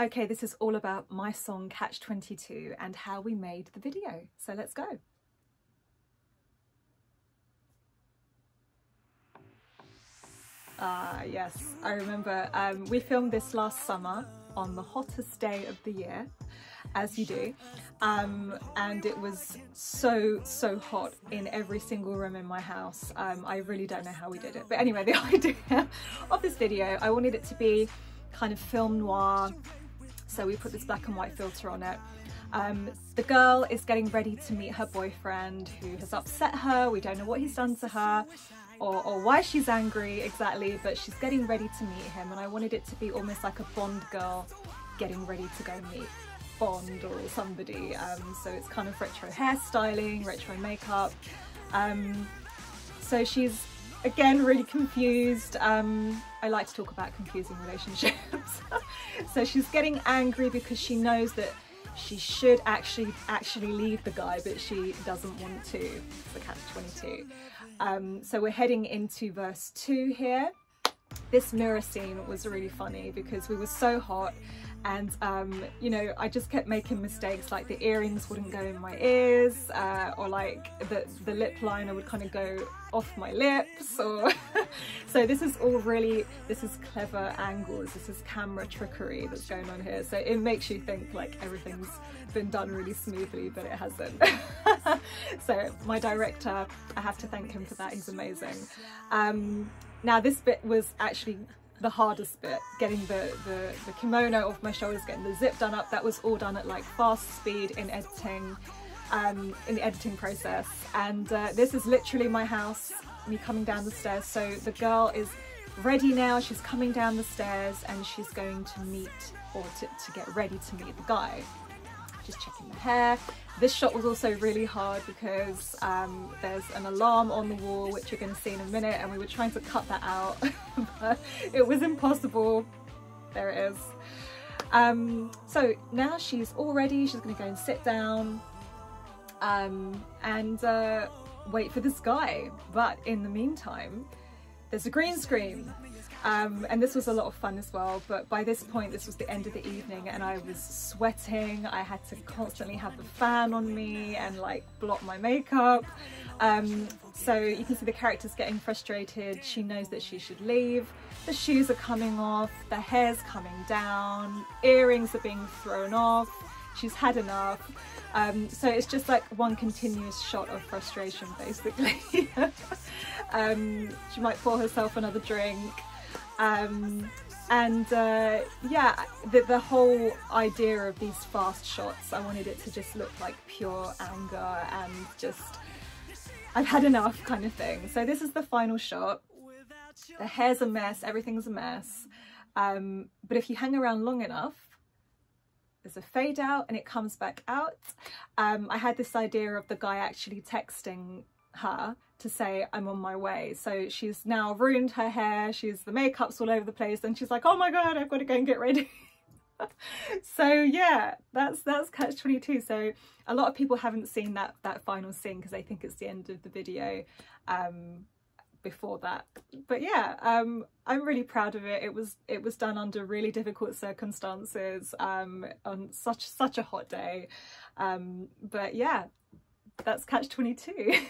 Okay, this is all about my song Catch-22 and how we made the video. So let's go. Yes, I remember we filmed this last summer on the hottest day of the year, as you do, and it was so hot in every single room in my house. I really don't know how we did it, but anyway, the idea of this video, I wanted it to be kind of film noir. So we put this black and white filter on it. The girl is getting ready to meet her boyfriend who has upset her. We don't know what he's done to her or why she's angry exactly, but she's getting ready to meet him. And I wanted it to be almost like a Bond girl getting ready to go meet Bond or somebody. So it's kind of retro hairstyling, retro makeup. So she's, again, really confused. I like to talk about confusing relationships. So she's getting angry because she knows that she should actually leave the guy, but she doesn't want to. It's the catch-22. So we're heading into verse 2 here. This mirror scene was really funny because we were so hot and, you know, I just kept making mistakes, like the earrings wouldn't go in my ears, or like the lip liner would kind of go off my lips, or so this is all really, this is clever angles, this is camera trickery that's going on here. So it makes you think like everything's been done really smoothly, but it hasn't. So my director, I have to thank him for that, he's amazing. Now this bit was actually the hardest bit, getting the kimono off my shoulders, getting the zip done up. That was all done at like fast speed in editing, in the editing process. And this is literally my house, me coming down the stairs. So the girl is ready now, she's coming down the stairs and she's going to meet, or to get ready to meet the guy. Just checking the hair. This shot was also really hard because there's an alarm on the wall, which you're going to see in a minute, and we were trying to cut that out, but it was impossible. There it is. So now she's all ready, she's going to go and sit down and wait for this guy. But in the meantime, there's a green screen. And this was a lot of fun as well, but by this point this was the end of the evening and I was sweating. I had to constantly have the fan on me and like blot my makeup. So you can see the character's getting frustrated. She knows that she should leave. The shoes are coming off, the hair's coming down, earrings are being thrown off. She's had enough. So it's just like one continuous shot of frustration basically. She might pour herself another drink. Yeah, the whole idea of these fast shots, I wanted it to just look like pure anger and just I've had enough kind of thing. So this is the final shot. The hair's a mess, everything's a mess, but if you hang around long enough, there's a fade out and it comes back out. I had this idea of the guy actually texting her to say I'm on my way. So she's now ruined her hair, the makeup's all over the place, and she's like, oh my god, I've got to go and get ready. So yeah, that's Catch-22. So a lot of people haven't seen that final scene because they think it's the end of the video before that, but yeah, I'm really proud of it. It was done under really difficult circumstances, on such a hot day, but yeah, that's Catch-22.